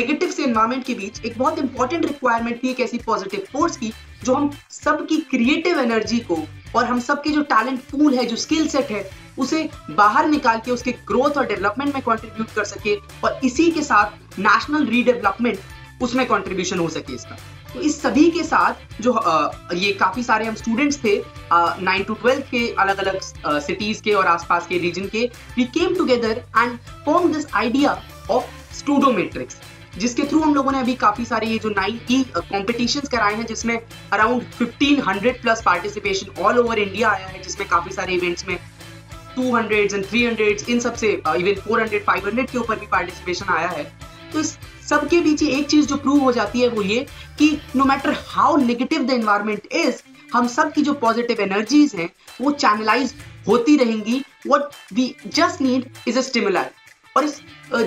Negative से environment के बीच एक बहुत इंपॉर्टेंट रिक्वायरमेंट थी एक ऐसी पॉजिटिव फोर्स की जो हम सब की क्रिएटिव एनर्जी को और हम सब के जो टैलेंट पूल है, जो स्किल सेट है, उसे बाहर निकाल के उसके ग्रोथ और डेवलपमेंट में कंट्रीब्यूट कर सके और इसी के साथ नेशनल रीडेवलपमेंट उसमें कंट्रीब्यूशन हो सके इसका। तो इस सभी के साथ जो ये काफी सारे हम स्टूडेंट्स थे 9 to 12 के अलग अलग सिटीज के और आसपास के रीजन के, we came together and form this idea of Studometrics, जिसके थ्रू हम लोगों ने अभी काफी सारे ये जो 9E कॉम्पिटिशन्स कराए हैं जिसमें around 1500 plus participation all over India आया है, जिसमें काफी सारे इवेंट्स में 200s एंड 300s इन सबसे इवन 400 500 के ऊपर भी पार्टिसिपेशन आया है। तो इस सबके बीच एक चीज जो प्रूव हो जाती है वो ये कि no matter how negative the environment is, हम सब की जो पॉजिटिव एनर्जीज हैं वो चैनलाइज होती रहेंगी। What we just need is a stimulus, और इस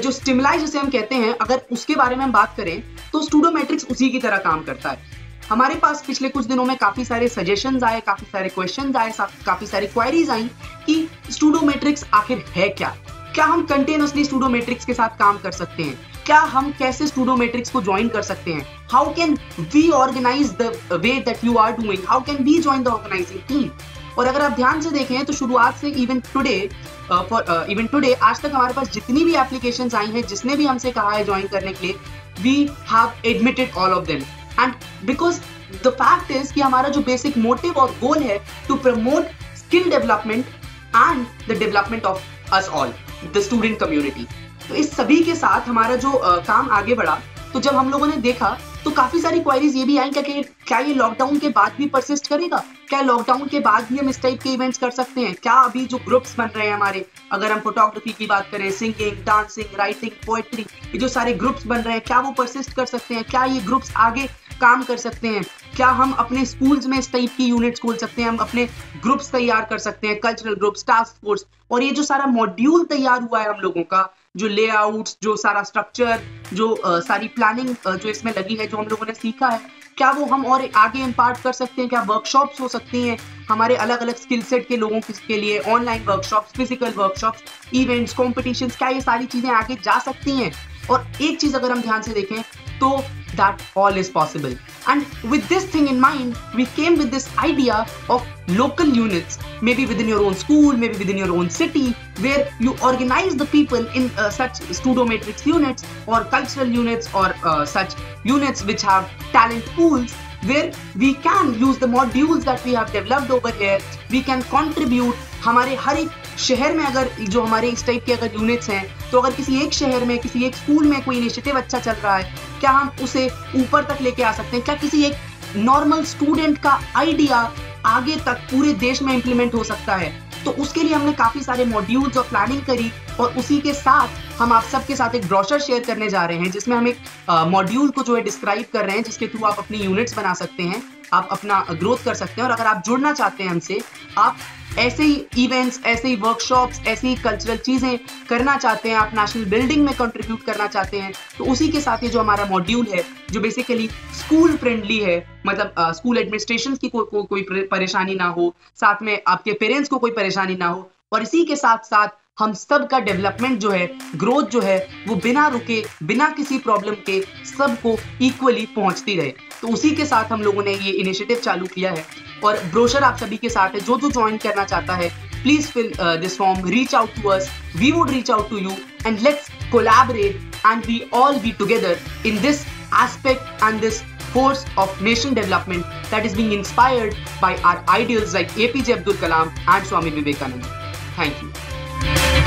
जो स्टिमुलस जिसे हम कहते हैं, अगर उसके बारे में हम बात करें तो स्टूडोमेट्रिक्स उसी की तरह काम करता है। हमारे पास पिछले कुछ दिनों में काफी सारे सजेशंस आए, काफी सारे क्वेश्चंस आए, काफी सारी क्वायरीज आई कि स्टूडोमेट्रिक्स आखिर है क्या, क्या हम कंटिन्यूअसली स्टूडोमेट्रिक्स के साथ काम कर सकते हैं, क्या हम कैसे स्टूडोमेट्रिक्स को ज्वाइन कर सकते हैं, how can we organise the way that you are doing, how can we join the organising team. और अगर आप ध्यान से देखें तो शुरुआत से इवन टुडे आज तक हमारे पास जितनी भी एप्लीकेशंस आई हैं, जिसने भी हमसे कहा है ज्वाइन करने के लिए, we have admitted all of them, and because the fact is कि हमारा जो बेसिक मोटिव और गोल है to promote skill development and the development of us all the student community. तो इस सभी के साथ हमारा जो काम आगे बढ़ा, तो जब हम लोगों ने देखा तो काफी सारी क्वायरीज ये भी आई क्या ये लॉकडाउन के बाद भी परसिस्ट करेगा, क्या लॉकडाउन के बाद भी हम इस टाइप के इवेंट्स कर सकते हैं, क्या अभी जो ग्रुप्स बन रहे हैं हमारे, अगर हम फोटोग्राफी की बात करें, सिंगिंग, डांसिंग, राइटिंग, पोएट्री, ये जो सारे ग्रुप्स बन रहे हैं क्या वो परसिस्ट कर सकते हैं, क्या ये ग्रुप्स आगे काम कर सकते हैं, क्या हम अपने स्कूल्स में इस टाइप की यूनिट्स खोल सकते हैं, हम अपने ग्रुप्स तैयार कर सकते हैं, कल्चरल ग्रुप्स, टास्क फोर्स। और ये जो सारा मॉड्यूल तैयार हुआ है हम लोगों का, जो लेआउट्स, जो सारा स्ट्रक्चर, जो सारी प्लानिंग जो इसमें लगी है, जो हम लोगों ने सीखा है, क्या वो हम और आगे इम्पार्ट कर सकते हैं, क्या वर्कशॉप्स हो सकती हैं हमारे अलग अलग स्किल सेट के लोगों के लिए, online workshops, physical workshops, events, competitions, क्या ये सारी चीज़ें आगे जा सकती हैं। और एक चीज़ अगर हम ध्यान से देखें तो that all is possible, and with this thing in mind we came with this idea of local units, maybe within your own school, maybe within your own city, where you organize the people in such studomatrix units or cultural units or such units which have talent pools, where we can use the modules that we have developed over here, we can contribute. हमारे हर एक शहर में अगर जो हमारे इस type के अगर यूनिट्स हैं, तो अगर किसी एक शहर में, किसी एक स्कूल में कोई इनिशिएटिव अच्छा चल रहा है, क्या हम उसे ऊपर तक लेके आ सकते हैं, क्या किसी एक नॉर्मल स्टूडेंट का आइडिया आगे तक पूरे देश में इम्प्लीमेंट हो सकता है। तो उसके लिए हमने काफ़ी सारे मॉड्यूल्स और प्लानिंग करी, और उसी के साथ हम आप सबके साथ एक ब्रोशर शेयर करने जा रहे हैं, जिसमें हम एक मॉड्यूल को जो है डिस्क्राइब कर रहे हैं, जिसके थ्रू आप अपनी यूनिट्स बना सकते हैं, आप अपना ग्रोथ कर सकते हैं। और अगर आप जुड़ना चाहते हैं हमसे, आप ऐसे ही इवेंट्स, ऐसे ही वर्कशॉप्स, ऐसी ही कल्चरल चीज़ें करना चाहते हैं, आप नेशनल बिल्डिंग में कंट्रीब्यूट करना चाहते हैं, तो उसी के साथ ये जो हमारा मॉड्यूल है जो बेसिकली स्कूल फ्रेंडली है, मतलब स्कूल एडमिनिस्ट्रेशन की कोई परेशानी ना हो, साथ में आपके पेरेंट्स को कोई परेशानी ना हो, और इसी के साथ साथ हम सब का डेवलपमेंट जो है, ग्रोथ जो है, वो बिना रुके, बिना किसी प्रॉब्लम के सबको इक्वली पहुंचती रहे। तो उसी के साथ हम लोगों ने ये इनिशिएटिव चालू किया है, और ब्रोशर आप सभी के साथ है। जो जो ज्वाइन करना चाहता है, please fill this form, reach out to us, we would reach out to you, and let's collaborate and we all be together in this aspect and this force of nation development that is being inspired by our ideals like APJ Abdul Kalam and Swami Vivekananda. Thank you.